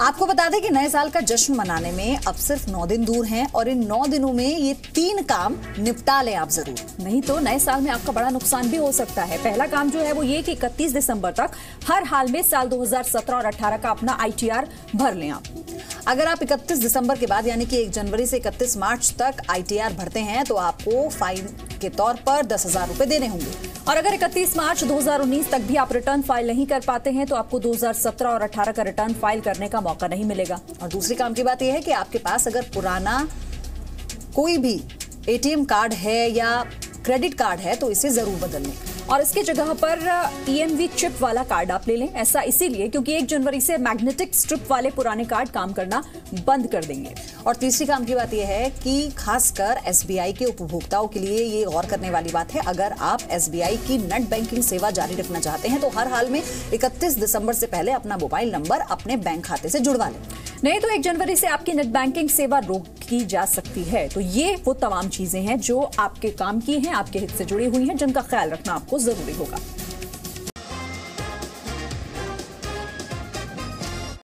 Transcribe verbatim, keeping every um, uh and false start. आपको बता दें कि नए साल का जश्न मनाने में अब सिर्फ नौ दिन दूर हैं और इन नौ दिनों में ये तीन काम निपटा लें आप जरूर, नहीं तो नए साल में आपका बड़ा नुकसान भी हो सकता है। पहला काम जो है वो ये कि इकतीस दिसंबर तक हर हाल में साल दो हज़ार सत्रह और अठारह का अपना आई टी आर भर लें आप। अगर आप इकतीस दिसंबर के बाद यानी कि एक जनवरी से इकतीस मार्च तक आई टी आर भरते हैं तो आपको फाइन के तौर पर दस हजार रुपए देने होंगे। और अगर इकतीस मार्च दो हज़ार उन्नीस तक भी आप रिटर्न फाइल नहीं कर पाते हैं तो आपको दो हज़ार सत्रह और अठारह का रिटर्न फाइल करने का मौका नहीं मिलेगा। और दूसरी काम की बात यह है कि आपके पास अगर पुराना कोई भी ए टी एम कार्ड है या क्रेडिट कार्ड है तो इसे जरूर बदल लें और इसके जगह पर ई एम वी चिप वाला कार्ड आप ले लें। ऐसा इसीलिए क्योंकि एक जनवरी से मैग्नेटिक स्ट्रिप वाले पुराने कार्ड काम करना बंद कर देंगे। और तीसरी काम की बात यह है कि खासकर एस बी आई के उपभोक्ताओं के लिए ये गौर करने वाली बात है, अगर आप एस बी आई की नेट बैंकिंग सेवा जारी रखना चाहते हैं तो हर हाल में इकतीस दिसंबर से पहले अपना मोबाइल नंबर अपने बैंक खाते से जुड़वा लें, नहीं तो एक जनवरी से आपकी नेट बैंकिंग सेवा रोकी जा सकती है। तो ये वो तमाम चीजें हैं जो आपके काम की हैं, आपके हित से जुड़ी हुई हैं, जिनका ख्याल रखना आपको जरूरी होगा।